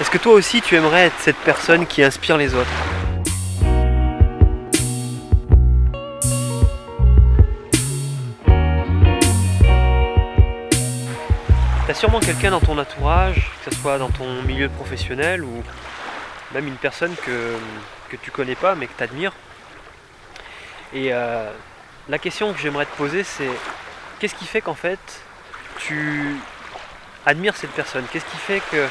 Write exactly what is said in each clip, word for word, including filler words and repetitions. Est-ce que toi aussi tu aimerais être cette personne qui inspire les autres ? T'as sûrement quelqu'un dans ton entourage, que ce soit dans ton milieu professionnel ou même une personne que, que tu connais pas mais que tu admires. Et euh, la question que j'aimerais te poser, c'est qu'est-ce qui fait qu'en fait tu admires cette personne? Qu'est-ce qui fait que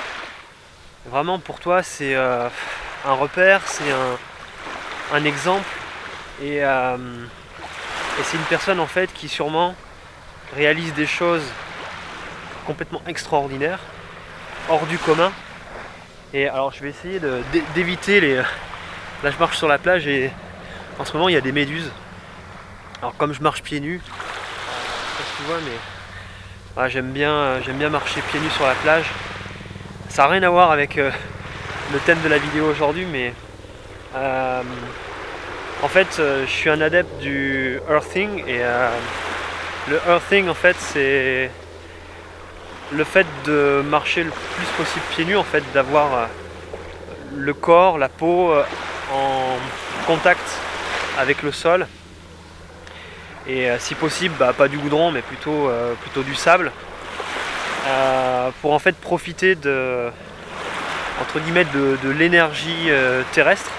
vraiment pour toi c'est euh, un repère, c'est un, un exemple et, euh, et c'est une personne en fait qui sûrement réalise des choses complètement extraordinaire, hors du commun. Et alors je vais essayer d'éviter les... Là je marche sur la plage et en ce moment il y a des méduses. Alors comme je marche pieds nus, je sais pas si tu vois, mais voilà, j'aime bien, j'aime bien marcher pieds nus sur la plage. Ça n'a rien à voir avec euh, le thème de la vidéo aujourd'hui, mais euh, en fait euh, je suis un adepte du earthing et euh, le earthing en fait c'est le fait de marcher le plus possible pieds nus, en fait, d'avoir le corps, la peau en contact avec le sol. Et si possible, bah, pas du goudron, mais plutôt, euh, plutôt du sable. Euh, pour en fait profiter de, entre guillemets, de, de l'énergie euh, terrestre.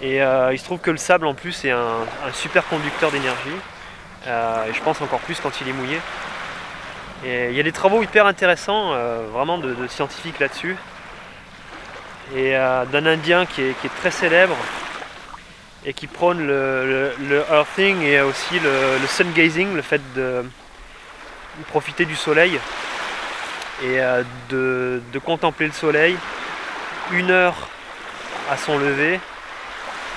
Et euh, il se trouve que le sable, en plus, est un, un super conducteur d'énergie. Euh, et je pense encore plus quand il est mouillé. Et il y a des travaux hyper intéressants, euh, vraiment de, de scientifiques là-dessus, et euh, d'un Indien qui est, qui est très célèbre et qui prône le, le, le earthing et aussi le, le sun gazing, le fait de, de profiter du soleil et euh, de, de contempler le soleil une heure à son lever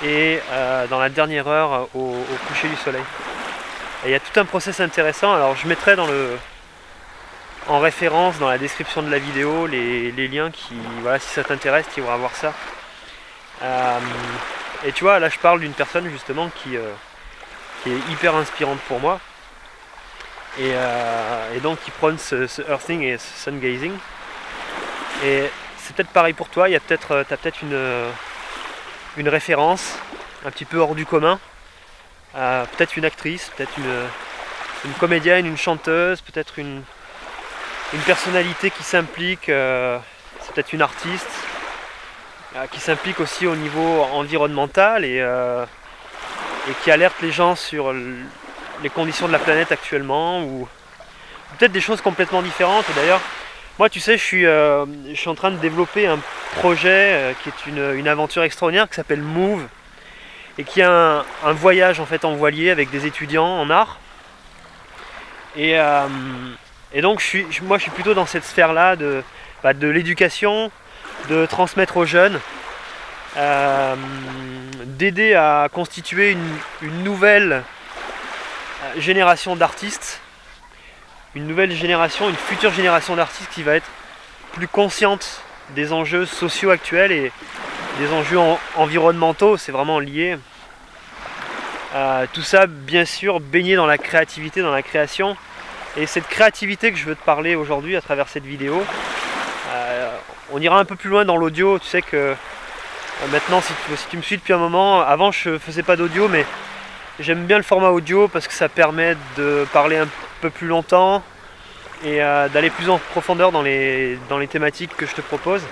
et euh, dans la dernière heure au, au coucher du soleil. Et il y a tout un process intéressant. Alors je mettrai dans le en référence dans la description de la vidéo les, les liens qui, voilà, si ça t'intéresse, tu vas voir ça. Euh, et tu vois, là je parle d'une personne justement qui, euh, qui est hyper inspirante pour moi et, euh, et donc qui prône ce, ce earthing et ce sun gazing. Et c'est peut-être pareil pour toi, il y a peut-être, t'as peut-être une, une référence un petit peu hors du commun, euh, peut-être une actrice, peut-être une, une comédienne, une chanteuse, peut-être une Une personnalité qui s'implique, euh, c'est peut-être une artiste, euh, qui s'implique aussi au niveau environnemental et, euh, et qui alerte les gens sur les conditions de la planète actuellement, ou peut-être des choses complètement différentes. Et d'ailleurs, moi tu sais, je suis, euh, je suis en train de développer un projet euh, qui est une, une aventure extraordinaire qui s'appelle MOOVE et qui est un, un voyage en fait en voilier avec des étudiants en art. Et... Euh, Et donc je suis, moi je suis plutôt dans cette sphère-là de, bah, de l'éducation, de transmettre aux jeunes, euh, d'aider à constituer une, une nouvelle génération d'artistes, une nouvelle génération, une future génération d'artistes qui va être plus consciente des enjeux sociaux actuels et des enjeux en, environnementaux, c'est vraiment lié. Euh, tout ça bien sûr baigné dans la créativité, dans la création. Et cette créativité que je veux te parler aujourd'hui à travers cette vidéo, euh, on ira un peu plus loin dans l'audio. Tu sais que euh, maintenant, si tu, si tu me suis depuis un moment, avant je faisais pas d'audio, mais j'aime bien le format audio parce que ça permet de parler un peu plus longtemps et euh, d'aller plus en profondeur dans les, dans les thématiques que je te propose.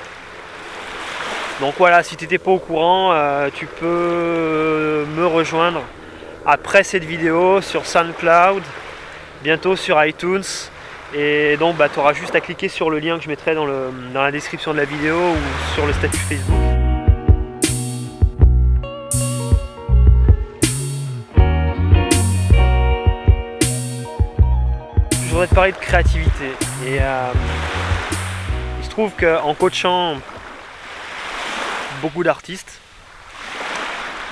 Donc voilà, si tu n'étais pas au courant, euh, tu peux me rejoindre après cette vidéo sur SoundCloud, bientôt sur iTunes, et donc bah, tu auras juste à cliquer sur le lien que je mettrai dans, le, dans la description de la vidéo ou sur le statut Facebook. Je voudrais te parler de créativité et euh, il se trouve qu'en coachant beaucoup d'artistes,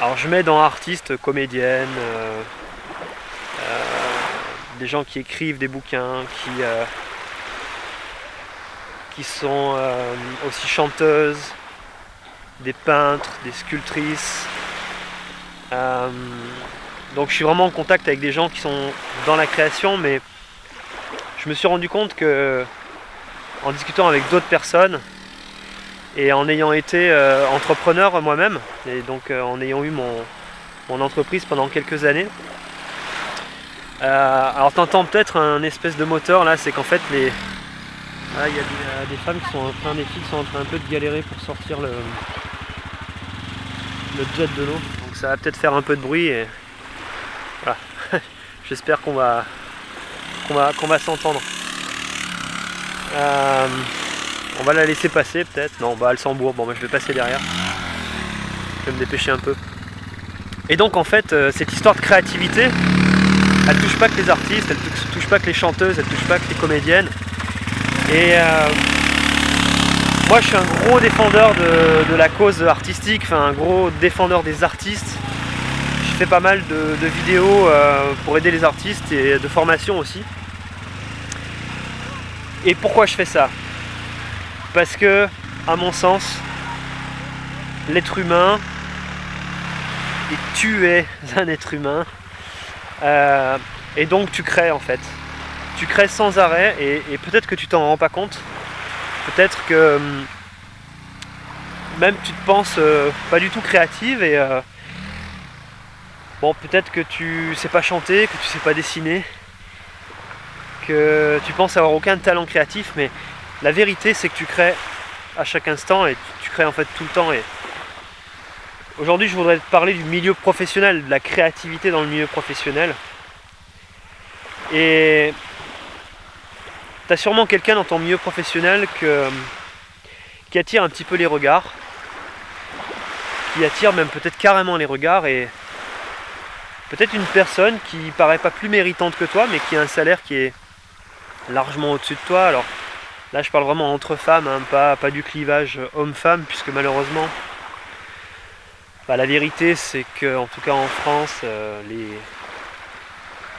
alors je mets dans artistes, comédiennes, euh, euh, des gens qui écrivent des bouquins, qui, euh, qui sont euh, aussi chanteuses, des peintres, des sculptrices. Euh, donc je suis vraiment en contact avec des gens qui sont dans la création, mais je me suis rendu compte que en discutant avec d'autres personnes, Et en ayant été euh, entrepreneur moi-même, et donc euh, en ayant eu mon, mon entreprise pendant quelques années, euh, alors t'entends peut-être un espèce de moteur là, c'est qu'en fait les... Là, il y a des, des femmes qui sont en train, des filles qui sont en train un peu de galérer pour sortir le, le jet de l'eau. Donc ça va peut-être faire un peu de bruit et voilà. J'espère qu'on va qu'on va, qu'on va s'entendre. Euh, on va la laisser passer peut-être. Non, bah elle s'embourbe. Bon, bah, je vais passer derrière. Je vais me dépêcher un peu. Et donc en fait, cette histoire de créativité, elle touche pas que les artistes, elle touche pas que les chanteuses, elle touche pas que les comédiennes. Et euh, moi je suis un gros défendeur de, de la cause artistique, enfin un gros défendeur des artistes. Je fais pas mal de, de vidéos euh, pour aider les artistes et de formation aussi. Et pourquoi je fais ça? Parce que, à mon sens, l'être humain et tu es un être humain. Euh, et donc tu crées en fait. Tu crées sans arrêt et, et peut-être que tu t'en rends pas compte, peut-être que même tu te penses euh, pas du tout créative et euh, bon peut-être que tu sais pas chanter, que tu sais pas dessiner, que tu penses avoir aucun talent créatif, mais la vérité c'est que tu crées à chaque instant et tu crées en fait tout le temps. Et aujourd'hui je voudrais te parler du milieu professionnel, de la créativité dans le milieu professionnel. Et t'as sûrement quelqu'un dans ton milieu professionnel que, qui attire un petit peu les regards, qui attire même peut-être carrément les regards, et peut-être une personne qui paraît pas plus méritante que toi, mais qui a un salaire qui est largement au-dessus de toi. Alors là je parle vraiment entre femmes, hein, pas, pas du clivage homme-femme, puisque malheureusement, bah, la vérité c'est que, en tout cas en France, euh, les...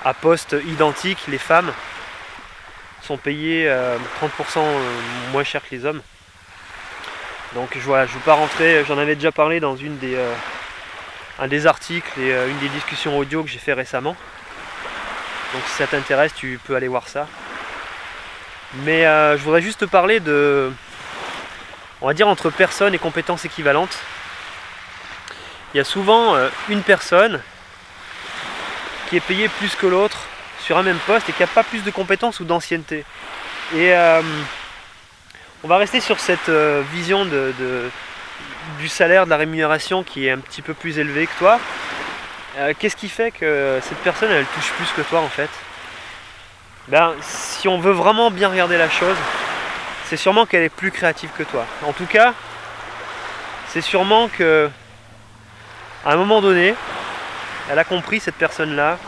à poste identique, les femmes sont payées euh, trente pour cent moins cher que les hommes. Donc je vois, je ne veux pas rentrer, j'en avais déjà parlé dans une des, euh, un des articles et euh, une des discussions audio que j'ai fait récemment. Donc si ça t'intéresse, tu peux aller voir ça. Mais euh, je voudrais juste te parler de, on va dire entre personnes et compétences équivalentes. Il y a souvent euh, une personne qui est payé plus que l'autre sur un même poste et qui n'a pas plus de compétences ou d'ancienneté. Et euh, on va rester sur cette euh, vision de, de, du salaire, de la rémunération qui est un petit peu plus élevée que toi. Euh, Qu'est-ce qui fait que cette personne elle touche plus que toi en fait? Ben, si on veut vraiment bien regarder la chose, c'est sûrement qu'elle est plus créative que toi. En tout cas, c'est sûrement que à un moment donné, elle a compris, cette personne-là,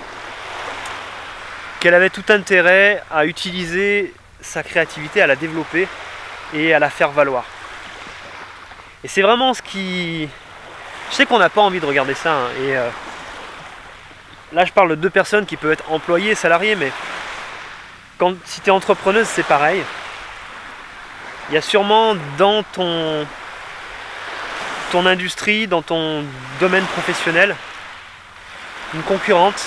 qu'elle avait tout intérêt à utiliser sa créativité, à la développer et à la faire valoir. Et c'est vraiment ce qui... Je sais qu'on n'a pas envie de regarder ça. Hein, et euh... Là, je parle de deux personnes qui peuvent être employées, salariées, mais quand... si tu es entrepreneuse, c'est pareil. Il y a sûrement dans ton, ton industrie, dans ton domaine professionnel, une concurrente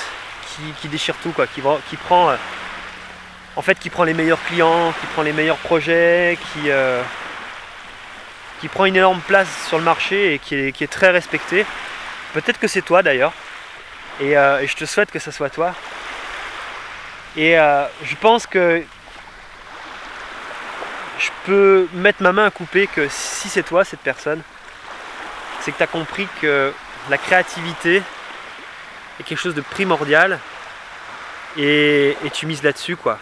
qui, qui déchire tout, quoi, qui, qui prend euh, en fait qui prend les meilleurs clients, qui prend les meilleurs projets, qui, euh, qui prend une énorme place sur le marché et qui est, qui est très respectée. Peut-être que c'est toi d'ailleurs, et, euh, et je te souhaite que ça soit toi. Et euh, je pense que je peux mettre ma main à couper que si c'est toi cette personne, c'est que tu as compris que la créativité est quelque chose de primordial, et, et tu mises là-dessus quoi.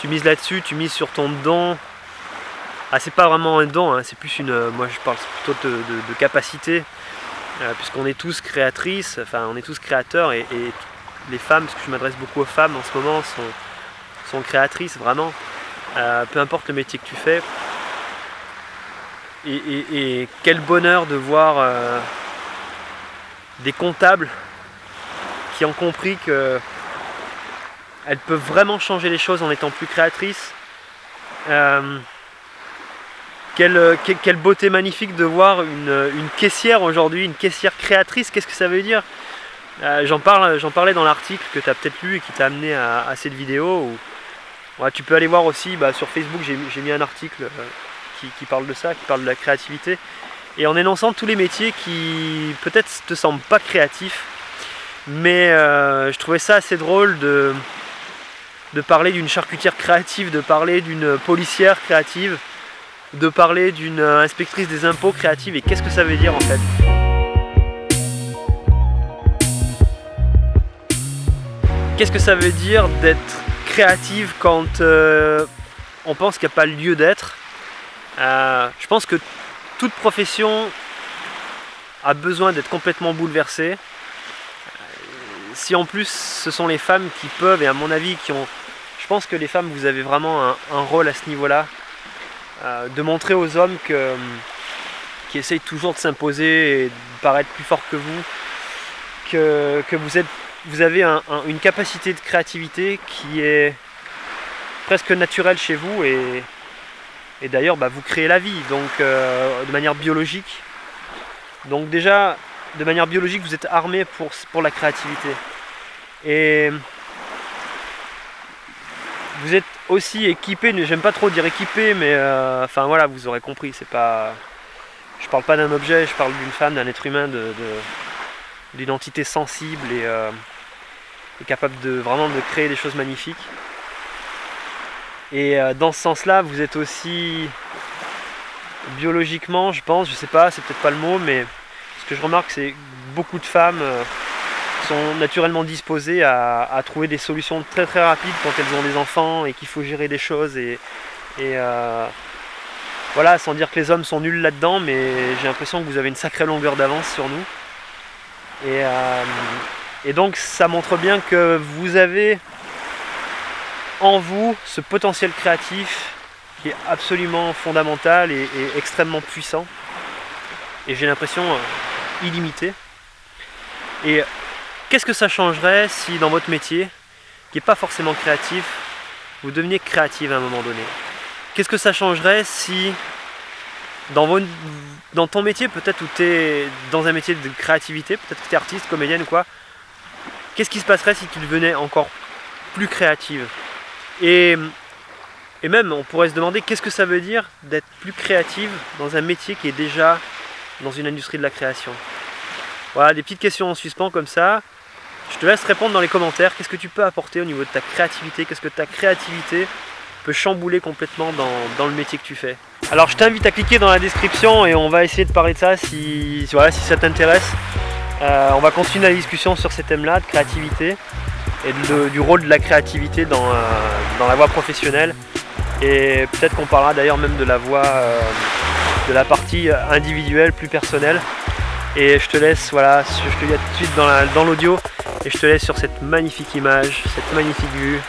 Tu mises là-dessus, tu mises sur ton don. Ah, c'est pas vraiment un don, hein, c'est plus une... Moi je parle plutôt de, de, de capacité, euh, puisqu'on est tous créatrices, enfin on est tous créateurs, et, et les femmes, parce que je m'adresse beaucoup aux femmes en ce moment, sont, sont créatrices vraiment, euh, peu importe le métier que tu fais. Et, et, et quel bonheur de voir euh, des comptables qui ont compris qu'elles peuvent vraiment changer les choses en étant plus créatrices. Euh, quelle, quelle beauté magnifique de voir une, une caissière aujourd'hui, une caissière créatrice, qu'est-ce que ça veut dire? euh, J'en parle, j'en parlais dans l'article que tu as peut-être lu et qui t'a amené à, à cette vidéo. Où, ouais, tu peux aller voir aussi, bah, sur Facebook, j'ai mis un article euh, qui, qui parle de ça, qui parle de la créativité, et en énonçant tous les métiers qui peut-être te semblent pas créatifs, mais euh, je trouvais ça assez drôle de, de parler d'une charcutière créative, de parler d'une policière créative, de parler d'une inspectrice des impôts créative, et qu'est-ce que ça veut dire en fait ? Qu'est-ce que ça veut dire d'être créative quand euh, on pense qu'il n'y a pas lieu d'être? euh, Je pense que toute profession a besoin d'être complètement bouleversée. Si en plus ce sont les femmes qui peuvent, et à mon avis qui ont... Je pense que les femmes, vous avez vraiment un, un rôle à ce niveau-là, euh, de montrer aux hommes que, qui essayent toujours de s'imposer et de paraître plus forts que vous, que, que vous êtes... Vous avez un, un, une capacité de créativité qui est presque naturelle chez vous, et, et d'ailleurs bah, vous créez la vie, donc euh, de manière biologique. Donc déjà, de manière biologique, vous êtes armé pour, pour la créativité. Et vous êtes aussi équipé, j'aime pas trop dire équipé, mais euh, enfin voilà, vous aurez compris, c'est pas... Je parle pas d'un objet, je parle d'une femme, d'un être humain, de... de d'une entité sensible et, euh, et capable de vraiment de créer des choses magnifiques. Et euh, dans ce sens-là, vous êtes aussi biologiquement, je pense, je sais pas, c'est peut-être pas le mot, mais ce que je remarque, c'est que beaucoup de femmes euh, sont naturellement disposées à, à trouver des solutions très très rapides quand elles ont des enfants et qu'il faut gérer des choses. Et, et euh, voilà, sans dire que les hommes sont nuls là-dedans, mais j'ai l'impression que vous avez une sacrée longueur d'avance sur nous. Et, euh, et donc ça montre bien que vous avez en vous ce potentiel créatif qui est absolument fondamental et, et extrêmement puissant, et j'ai l'impression euh, illimité. Et qu'est-ce que ça changerait si dans votre métier, qui n'est pas forcément créatif, vous deveniez créative à un moment donné? Qu'est-ce que ça changerait si Dans, vos, dans ton métier, peut-être, où tu es dans un métier de créativité, peut-être que tu es artiste, comédienne ou quoi, qu'est-ce qui se passerait si tu devenais encore plus créative? et, et même, on pourrait se demander qu'est-ce que ça veut dire d'être plus créative dans un métier qui est déjà dans une industrie de la création. Voilà, des petites questions en suspens comme ça. Je te laisse répondre dans les commentaires. Qu'est-ce que tu peux apporter au niveau de ta créativité? Qu'est-ce que ta créativité peut chambouler complètement dans, dans le métier que tu fais? Alors je t'invite à cliquer dans la description et on va essayer de parler de ça si, voilà, si ça t'intéresse. Euh, on va continuer la discussion sur ces thèmes-là, de créativité et de, du rôle de la créativité dans, euh, dans la voie professionnelle. Et peut-être qu'on parlera d'ailleurs même de la voie, euh, de la partie individuelle, plus personnelle. Et je te laisse, voilà, je te dis à tout de suite dans l'audio, et je te laisse sur cette magnifique image, cette magnifique vue.